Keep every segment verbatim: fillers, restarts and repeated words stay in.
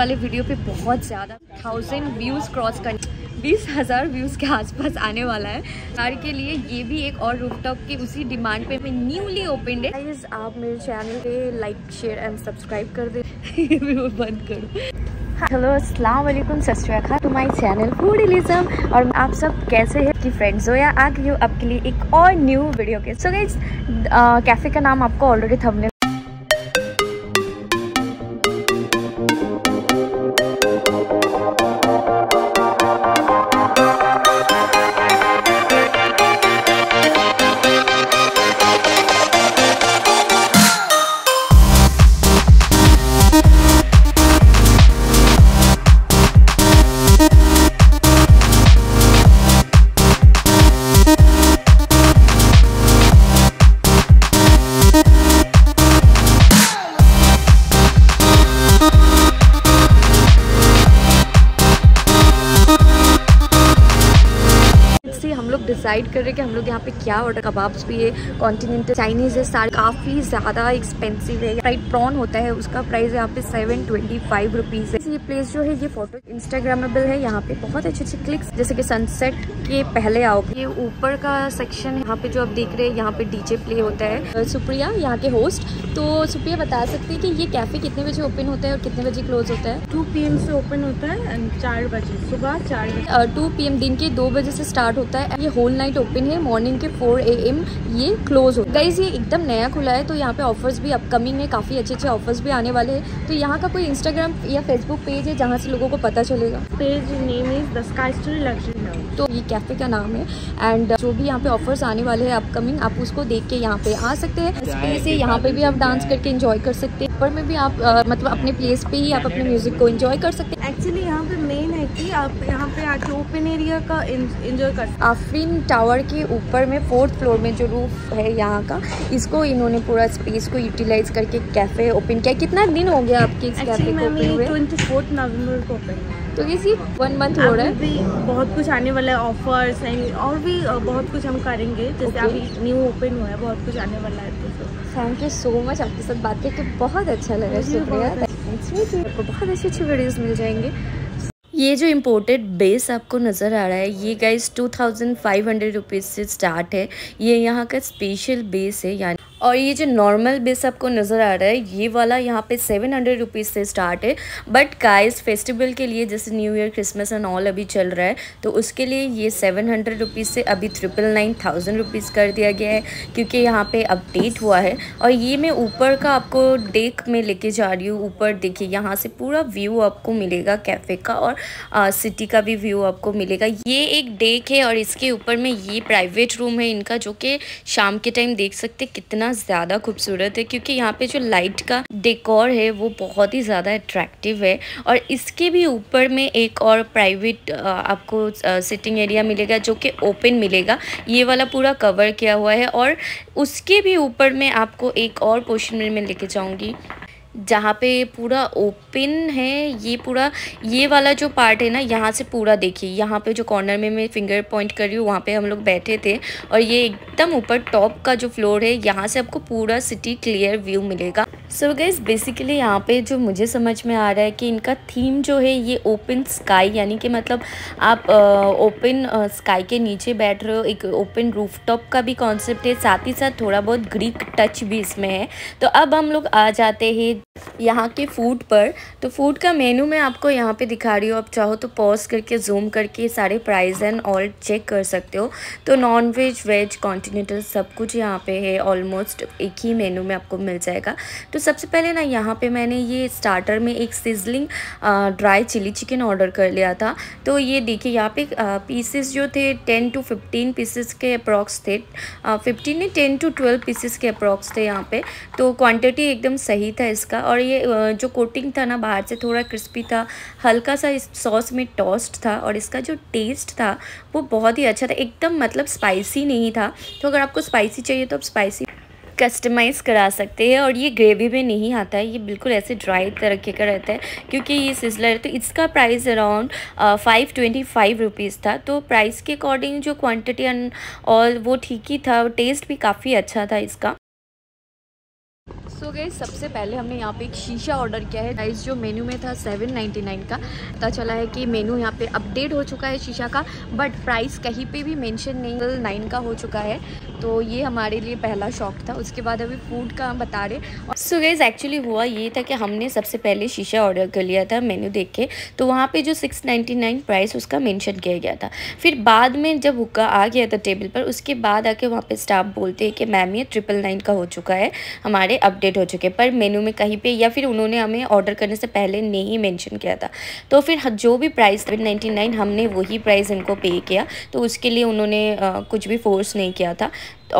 वाले वीडियो पे बहुत ज़्यादा थाउजेंड व्यूज़ क्रॉस कर बीस हज़ार व्यूज़ के आसपास आने वाला है। कार के लिए ये भी एक और रूफटॉप की उसी डिमांड पे मैं न्यूली ओपन है। गाइस आप मेरे चैनल पे लाइक शेयर एंड सब्सक्राइब कर दे बंद करो। हेलो अस्सलाम वालेकुम, सत श्री अकाल टू माई चैनल फूडिलिज्म। और आप सब कैसे हैं कि फ्रेंड्स, हो या आ गई हो आपके लिए एक और न्यू वीडियो के। सो गाइस कैफ़े का नाम आपको ऑलरेडी थंबनेल डिसाइड कर रहे कि हम लोग यहाँ पे क्या ऑर्डर। कबाब्स भी है, कॉन्टिनेंटल चाइनीज़ है, सारे काफ़ी ज़्यादा एक्सपेंसिव है। फ्राइड प्रॉन होता है, उसका प्राइस यहाँ पे सेवन ट्वेंटी फाइव रुपीज़ है। ये प्लेस जो है ये फोटो इंस्टाग्रामेबल है, यहाँ पे बहुत अच्छे अच्छे क्लिक्स जैसे कि सनसेट के पहले आओ। ये ऊपर का सेक्शन यहाँ पे जो आप देख रहे हैं, यहाँ पे डीजे प्ले होता है। सुप्रिया यहाँ के होस्ट, तो सुप्रिया बता सकती है कि ये कैफ़े कितने बजे ओपन होता है और कितने बजे क्लोज होता है। टू पी एम से ओपन होता है एंड चार बजे सुबह चार बजे टू पी एम दिन के दो बजे से स्टार्ट होता है। ये होल नाइट ओपन है, मॉर्निंग के फोर ए एम ये क्लोज हो। गाइस ये एकदम नया खुला है, तो यहाँ पे ऑफर्स भी अपकमिंग है, काफ़ी अच्छे अच्छे ऑफर्स भी आने वाले हैं। तो यहाँ का कोई इंस्टाग्राम या फेसबुक पेज है जहाँ से लोगों को पता चलेगा। Page name is the sky story luxury house, तो ये कैफ़े का नाम है। एंड जो भी यहाँ पे ऑफर्स आने वाले हैं अपकमिंग, आप उसको देख के यहाँ पे आ सकते हैं। स्पेस है, यहाँ पे भी आप डांस करके इंजॉय कर सकते हैं। ऊपर में भी आप आ, मतलब अपने प्लेस पे ही आप अपने म्यूजिक को इंजॉय कर सकते हैं। एक्चुअली यहाँ पे मेन है कि आप यहाँ पे आके ओपन एरिया का इंजॉय कर। आफरीन टावर के ऊपर में फोर्थ फ्लोर में जो रूफ है यहाँ का, इसको इन्होंने पूरा स्पेस को यूटिलाइज करके कैफ़े ओपन किया। कितना दिन हो गया आपके इस कैफ़े को ओपन हुए? ट्वेंटी फोर्थ नवंबर को ओपन हुआ, तो इसी वन मंथ हो रहा है। भी बहुत कुछ आने वाला है, ऑफर्स एंड और भी बहुत कुछ हम करेंगे। जैसे अभी न्यू ओपन हुआ है, बहुत कुछ आने वाला है। तो थैंक यू सो मच, आपके साथ बात करके बहुत अच्छा लगा। शुक्रिया, आपको बहुत अच्छी अच्छी वीडियोस मिल जाएंगे। ये जो इम्पोर्टेड बेस आपको नज़र आ रहा है, ये guys two thousand five hundred rupees से स्टार्ट है। ये यहाँ का स्पेशल बेस है यानी, और ये जो नॉर्मल बेस आपको नज़र आ रहा है ये वाला यहाँ पे सेवन हंड्रेड रुपीज़ से स्टार्ट है। बट गाइस फेस्टिवल के लिए जैसे new year, Christmas and all अभी चल रहा है, तो उसके लिए ये सेवन हंड्रेड रुपीज़ से अभी ट्रिपल नाइन थाउजेंड रुपीज़ कर दिया गया है, क्योंकि यहाँ पे अपडेट हुआ है। और ये मैं ऊपर का आपको डेक में लेके जा रही हूँ। ऊपर देखिए, यहाँ से पूरा व्यू आपको मिलेगा कैफ़े का, और आ, सिटी का भी व्यू आपको मिलेगा। ये एक डेक है और इसके ऊपर में ये प्राइवेट रूम है इनका, जो कि शाम के टाइम देख सकते कितना ज़्यादा खूबसूरत है, क्योंकि यहाँ पे जो लाइट का डेकोर है वो बहुत ही ज़्यादा अट्रैक्टिव है। और इसके भी ऊपर में एक और प्राइवेट आपको सिटिंग एरिया मिलेगा, जो कि ओपन मिलेगा। ये वाला पूरा कवर किया हुआ है, और उसके भी ऊपर में आपको एक और पोर्शन में मैं लेके जाऊँगी जहाँ पे पूरा ओपन है। ये पूरा ये वाला जो पार्ट है ना, यहाँ से पूरा देखिए, यहाँ पे जो कॉर्नर में मैं फिंगर पॉइंट कर रही हूँ वहाँ पे हम लोग बैठे थे। और ये एकदम ऊपर टॉप का जो फ्लोर है, यहाँ से आपको पूरा सिटी क्लियर व्यू मिलेगा। सो गाइस बेसिकली यहाँ पे जो मुझे समझ में आ रहा है कि इनका थीम जो है ये ओपन स्काई, यानी कि मतलब आप ओपन स्काई के नीचे बैठ रहे हो। एक ओपन रूफटॉप का भी कॉन्सेप्ट है, साथ ही साथ थोड़ा बहुत ग्रीक टच भी इसमें है। तो अब हम लोग आ जाते हैं यहाँ के फूड पर। तो फूड का मेनू मैं आपको यहाँ पे दिखा रही हूँ, आप चाहो तो पॉज करके जूम करके सारे प्राइस एंड ऑल चेक कर सकते हो। तो नॉन वेज, वेज, कॉन्टिनेंटल सब कुछ यहाँ पे है, ऑलमोस्ट एक ही मेनू में आपको मिल जाएगा। तो सबसे पहले ना यहाँ पे मैंने ये स्टार्टर में एक sizzling dry chilli chicken order कर लिया था। तो ये देखिए यहाँ पे पीसेस जो थे टेन टू फिफ्टीन पीसेस के अप्रॉक्स थे, फिफ्टीन नहीं टेन टू ट्वेल्व पीसेस के अप्रॉक्स थे यहाँ पे। तो क्वान्टिटी एकदम सही था इसका। और ये जो कोटिंग था ना बाहर से, थोड़ा क्रिस्पी था, हल्का सा इस सॉस में टॉस्ट था, और इसका जो टेस्ट था वो बहुत ही अच्छा था, एकदम मतलब स्पाइसी नहीं था। तो अगर आपको स्पाइसी चाहिए तो आप स्पाइसी कस्टमाइज़ करा सकते हैं। और ये ग्रेवी में नहीं आता है, ये बिल्कुल ऐसे ड्राई तरीके का रहता है, क्योंकि ये सिजलर है। तो इसका price around five twenty five rupees था। तो प्राइस के अकॉर्डिंग जो क्वान्टिटी एंड ऑल वो ठीक ही था, टेस्ट भी काफ़ी अच्छा था इसका। सो गाइस सबसे पहले हमने यहाँ पे एक शीशा ऑर्डर किया है गाइस, जो मेन्यू में था सेवन नाइन्टी नाइन का। पता चला है कि मेन्यू यहाँ पे अपडेट हो चुका है शीशा का, बट प्राइस कहीं पे भी मेंशन नहीं, नाइन का हो चुका है। तो ये हमारे लिए पहला शॉक था। उसके बाद अभी फूड का हम बता रहे। सो गाइस एक्चुअली हुआ ये था कि हमने सबसे पहले शीशा ऑर्डर कर लिया था मेन्यू देख के, तो वहाँ पे जो सिक्स नाइन्टी नाइन प्राइस उसका मेंशन किया गया था। फिर बाद में जब हुक्का आ गया था टेबल पर, उसके बाद आके वहाँ पे स्टाफ बोलते हैं कि मैम ये ट्रिपल नाइन का हो चुका है, हमारे अपडेट हो चुके, पर मेन्यू में कहीं पे या फिर उन्होंने हमें ऑर्डर करने से पहले नहीं मेंशन किया था। तो फिर जो भी प्राइस सेवन नाइन्टी नाइन हमने वही प्राइस इनको पे किया, तो उसके लिए उन्होंने आ, कुछ भी फोर्स नहीं किया था।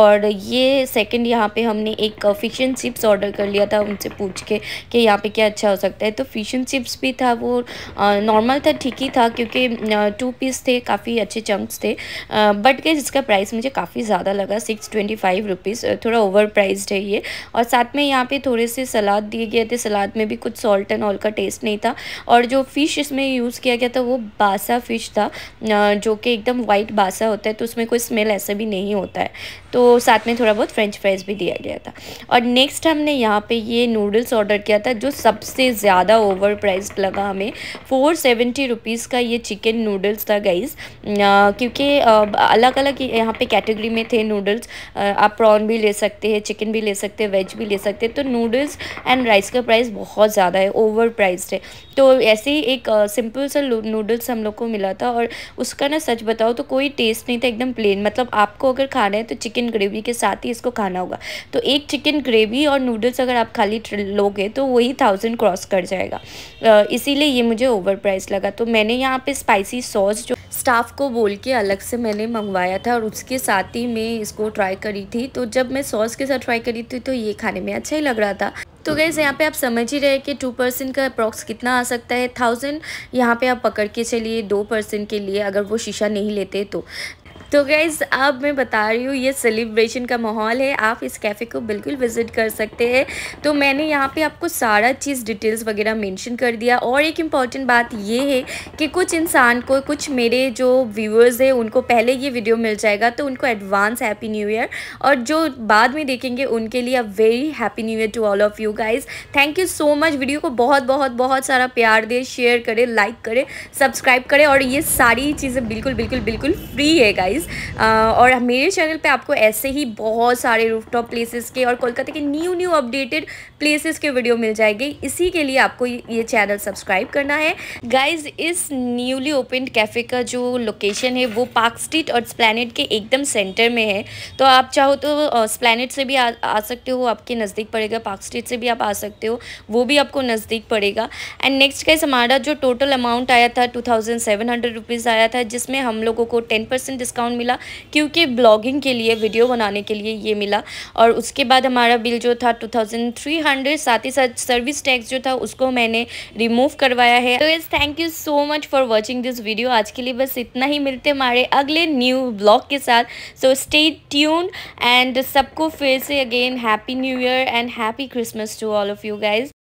और ये सेकंड यहाँ पे हमने एक फिश एंड चिप्स ऑर्डर कर लिया था उनसे पूछ के कि यहाँ पे क्या अच्छा हो सकता है। तो फिश एंड चिप्स भी था, वो नॉर्मल था, ठीक ही था, क्योंकि टू पीस थे, काफ़ी अच्छे चंक्स थे। बट गाइस इसका प्राइस मुझे काफ़ी ज़्यादा लगा, सिक्स ट्वेंटी फाइव रुपीज़, थोड़ा ओवर प्राइस्ड है ये। और साथ में यहाँ पे थोड़े से सलाद दिए गए थे, सलाद में भी कुछ सॉल्ट एंड ऑल का टेस्ट नहीं था। और जो फ़िश इसमें यूज़ किया गया था वो बासा फ़िश था, जो कि एकदम वाइट बासा होता है, तो उसमें कोई स्मेल ऐसा भी नहीं होता है। तो तो साथ में थोड़ा बहुत फ्रेंच फ्राइज़ भी दिया गया था। और नेक्स्ट हमने यहाँ पे ये नूडल्स ऑर्डर किया था, जो सबसे ज़्यादा ओवर प्राइस लगा हमें। फोर सेवेंटी रुपीज़ का ये चिकन नूडल्स था गाइस, क्योंकि अलग अलग यहाँ पे कैटेगरी में थे नूडल्स। आप प्रॉन भी ले सकते हैं, चिकन भी ले सकते हैं, वेज भी ले सकते हैं। तो नूडल्स एंड राइस का प्राइस बहुत ज़्यादा है, ओवर प्राइस्ड है। तो ऐसे ही एक सिंपल सा नूडल्स हम लोग को मिला था, और उसका ना सच बताओ तो कोई टेस्ट नहीं था, एकदम प्लेन। मतलब आपको अगर खाना है तो चिकन ग्रेवी के साथ ही इसको खाना होगा। तो एक चिकन ग्रेवी और नूडल्स अगर आप खाली लोगे तो वही थाउजेंड क्रॉस कर जाएगा, इसीलिए ये मुझे ओवर प्राइस लगा। तो मैंने यहाँ पे स्पाइसी सॉस जो स्टाफ को बोल के अलग से मैंने मंगवाया था, और उसके साथ ही मैं इसको ट्राई करी थी। तो जब मैं सॉस के साथ ट्राई करी थी तो ये खाने में अच्छा ही लग रहा था। तो गाइस यहाँ पे आप समझ ही रहे कि टू परसेंट का अप्रॉक्स कितना आ सकता है, थाउजेंड यहाँ पे आप पकड़ के चलिए दो परसेंट के लिए, अगर वो शीशा नहीं लेते तो। तो गाइज़ अब मैं बता रही हूँ ये सेलिब्रेशन का माहौल है, आप इस कैफ़े को बिल्कुल विज़िट कर सकते हैं। तो मैंने यहाँ पे आपको सारा चीज़ डिटेल्स वगैरह मेंशन कर दिया। और एक इम्पॉर्टेंट बात ये है कि कुछ इंसान को, कुछ मेरे जो व्यूअर्स हैं उनको पहले ये वीडियो मिल जाएगा, तो उनको एडवांस हैप्पी न्यू ईयर, और जो बाद में देखेंगे उनके लिए a very happy new year to all of you guys. Thank you so much. Video को बहुत बहुत बहुत सारा प्यार दें, शेयर करें, लाइक करें, सब्सक्राइब करें। और ये सारी चीज़ें बिल्कुल बिल्कुल बिल्कुल फ्री है गाइज़। Uh, और मेरे चैनल पे आपको ऐसे ही बहुत सारे रूफटॉप प्लेसेस के और कोलकाता के न्यू न्यू अपडेटेड प्लेसेस के वीडियो मिल जाएंगे। इसी के लिए आपको ये चैनल सब्सक्राइब करना है गाइज। इस न्यूली ओपन कैफ़े का जो लोकेशन है वो पार्क स्ट्रीट और स्प्लैनेड के एकदम सेंटर में है। तो आप चाहो तो स्प्लैनेड से भी आ, आ सकते हो, आपके नज़दीक पड़ेगा, पार्क स्ट्रीट से भी आप आ सकते हो, वो भी आपको नज़दीक पड़ेगा। एंड नेक्स्ट गाइज हमारा जो टोटल अमाउंट आया था two thousand seven hundred rupees आया था, जिसमें हम लोगों को टेन परसेंट डिस्काउंट मिला, क्योंकि ब्लॉगिंग के लिए, वीडियो बनाने के लिए ये मिला। और उसके बाद हमारा बिल जो था टू थाउजेंड थ्री हंड्रेड, साथ ही साथ सर्विस टैक्स जो था उसको मैंने रिमूव करवाया है। तो guys thank you so much for watching this video. आज के लिए बस इतना ही, मिलते हमारे अगले न्यू ब्लॉग के साथ। सो स्टे ट्यून्ड एंड सबको फिर से again happy new year and happy Christmas to all of you guys.